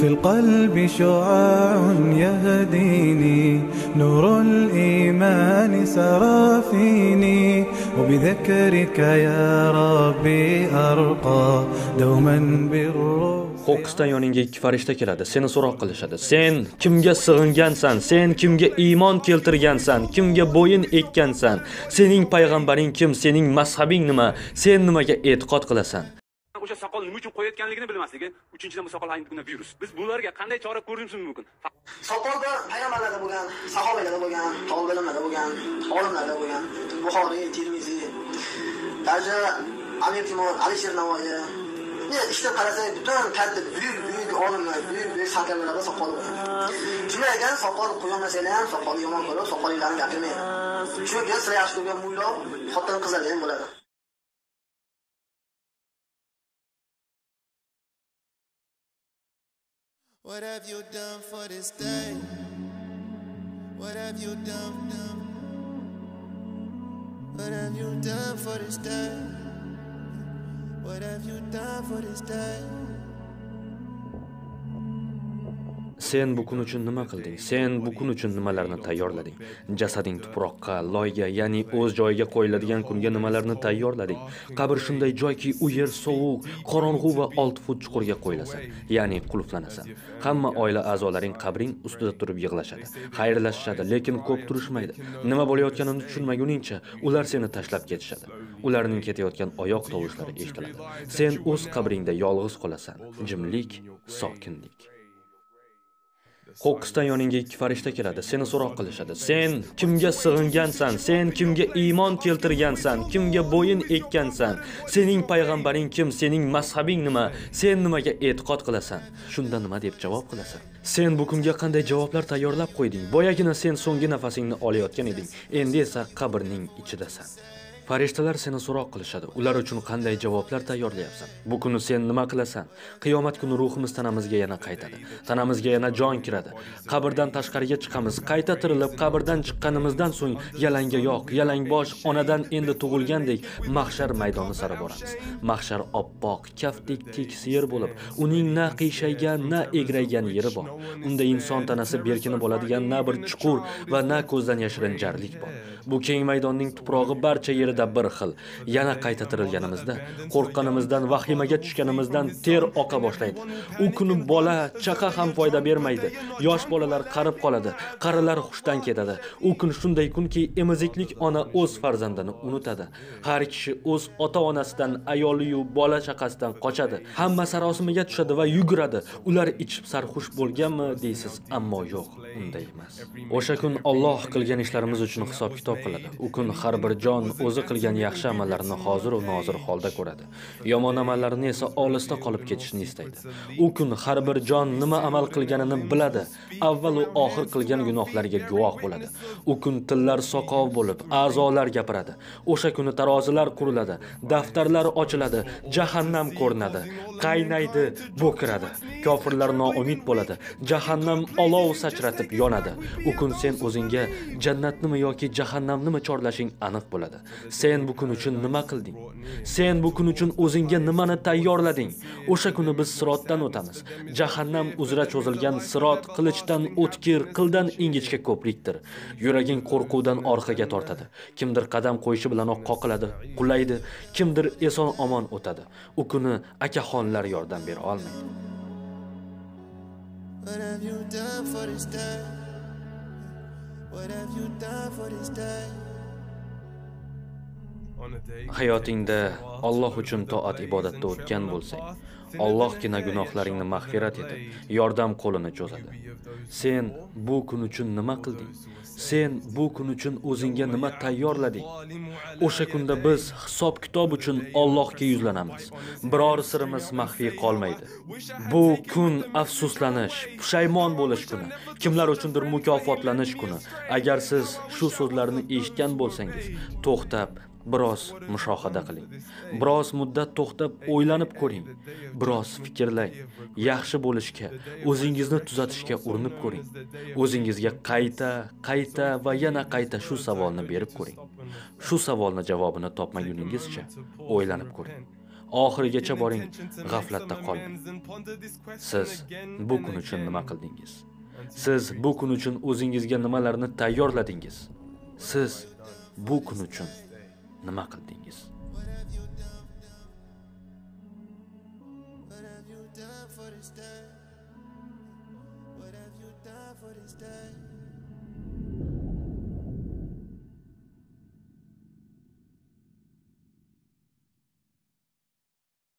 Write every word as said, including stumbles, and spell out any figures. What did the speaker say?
في القلب شعاع يهديني نور الإيمان سرى فيني وبذكرك يا ربي أرقى دوما بالروح. Qo'qqisdan yoningga ikki farishta keladi, seni so'roq qilishadi. Sen kimga sig'ingansan? Sen kimga iymon keltirgansan? Kimga bo'yin ekkansan? Sening payg'ambaring kim? Sening mazhabing nima? Sen nimaga e'tiqod qilasan? O'sha soqol nima uchun qo'yayotganligini bilmasligi. Uchinchidan bu soqol ayni kunga virus. Biz bularga qanday chora ko'rishimiz mumkin? Soqolda payg'ambarlarda bo'lgan, sahobalarda bo'lgan, tolibalarda bo'lgan, olimlarda bo'lgan, Buxoriy, Termiziy, Darja, Amir-Temur, Alisher Navoiy. Ne işte karasayı bütün katta büyük büyük olanlar, büyük büyük sakallarda sakalı var. Cüneyden sakal koyan meseleyen sakalı yaman kalıyor, sakalı ilanı getirmeyin. Çünkü sıra yaşlı bir muyla hatta kızlar deyin böyle. What have you done for this day? What have you done, done? What have you done for this day? What have you done for this day? Sen bu kun uchun nima qilding? Sen bu kun uchun nimalarni tayyorlading? Jasading tuproqqa, loyga, ya'ni o'z joyiga qo'yiladigan kunga nimalarni tayyorlading? Qabr shunday joyki, u yer sovuq, qorong'u va olti fut chuqurga qo'yilasan, ya'ni qulflanasan. Hamma oila a'zolaring qabring ustida turib yig'lashadi, xayrlashishadi, lekin ko'p turishmaydi. Nima bo'layotganini tushunmaguningcha ular seni tashlab ketishadi. Ularning ketayotgan oyoq tovushlari eshitiladi. Sen o'z qabringda yolg'iz qolasan. Jimlik, sokinlik. Qo'qqisdan yoningga ikki farishta keladi, seni so'roq qilishadi. Sen kimga sig'ingansan? Sen kimga iymon keltirgansan? Kimga bo'yin ekkansan? Sening payg'ambaring kim? Sening mazhabing nima? Sen nimaga e'tiqod qilasan? Shunda nima deb javob qilasan? Sen bu kunga qanday javoblar tayyorlab qo'yding? Boyagina sen so'nggi nafasingni olayotgan eding, endi esa qabrning ichidasan. Farishtalar seni so'roq qilishadi. Ular uchun qanday javoblar tayyorlayapsan? Bu kuni sen nima qilasan? Qiyomat kuni ruhimiz tanamizga yana qaytadi. Tanamizga yana jon kiradi. Qabrdan tashqariga chiqamiz. Qayta tirilib, qabrdan chiqqanimizdan so'ng yalangoyoq, yalangbosh onadan endi tug'ilgandek mahshar maydoni sari boramiz. Mahshar oppoq, kaftdek tekis yer bo'lib, uning na qiyshaygan, na egraygan yeri bor. Unda inson tanasi berkinib oladigan na bir chuqur va na ko'zdan yashirinjarlik bor. Bu keng maydonning tuprog'i barcha yer da bir xil. Yana qayta tirilganimizda, qo'rqqanimizdan, vahimaga tushganimizdan ter oqa boshlaydi. U kuni bola, chaqa ham foyda bermaydi. Yosh bolalar qarib qoladi, qarilar xushdan ketadi. U kun shunday kunki, emiziklik ona o'z farzandini unutadi. Har kishi o'z ota-onasidan, ayoli-yu bola chaqasidan qochadi. Hamma sarosimaga tushadi va yuguradi. Ular ichib sarxush bo'lganmi deysiz, ammo yo'q, unday emas. O'sha kun Alloh qilgan ishlarimiz uchun hisob-kitob qiladi. U kun har bir jon o'zi qilgan yaxshi amallarni hozir va nozir holda ko'radi. Yomon amallarni esa olisda qolib ketishni istaydi. U kun har bir jon nima amal qilganini biladi. Avval va oxir qilgan gunohlarga guvoh bo'ladi. U kun tillar soqov bo'lib, a'zolar gapiradi. O'sha kuni tarozilar quriladi, daftarlar ochiladi, jahannam ko'rinadi, qaynaydi, bo'kiradi. Kofirlar noumid bo'ladi. Jahannam olov sachratib yonadi. U kun sen o'zingga jannatnimi yoki jahannamnimi chorlashing aniq bo'ladi. Sen bu kun uchun nima qilding? Sen bu kun uchun o'zingga nimani tayyorlading? O'sha kuni biz sirotdan o'tamiz. Jahannam uzra cho'zilgan sirot qilichdan o'tkir, qildan ingichka ko'prikdir. Yuraging qo'rquvdan orqaga tortadi. Kimdir qadam qo'yishi bilanoq qoqiladi, qulaydi, kimdir eson-omon o'tadi. U kuni akaxonlar yordam bera olmaydi. What have you done for this day? What have you done for this day? Hayotingda Alloh uchun to'at ibodatda o'tgan bo'lsang, Allohgina gunohlaringni mag'firat etib, yordam qo'lini cho'zadi. Sen bu kun uchun nima qilding? Sen bu kun uchun o'zingga nima tayyorlading? O'sha kunda biz hisob-kitob uchun Allohga yuzlanamiz. Biror sirimiz maxfiy qolmaydi. Bu kun afsuslanish, pushaymon bo'lish kuni, kimlar uchundir mukofotlanish kuni. Agar siz shu so'zlarni eshitgan bo'lsangiz, to'xtab biroz mushohada qiling. Biroz muddat to'xtab o'ylanib ko'ring. Biroz fikrlang. Yaxshi bo'lishga, o'zingizni tuzatishga urinib ko'ring. O'zingizga qayta, qayta va yana qayta shu savolni berib ko'ring. Shu savolning javobini topmaguningizcha o'ylanib ko'ring. oxirigacha boring, g'aflatda qolmang. Siz bu kun uchun nima qildingiz? Siz bu kun uchun o'zingizga nimalarni tayyorladingiz? Siz bu kun uchun nima qildingiz? What have you done for this day?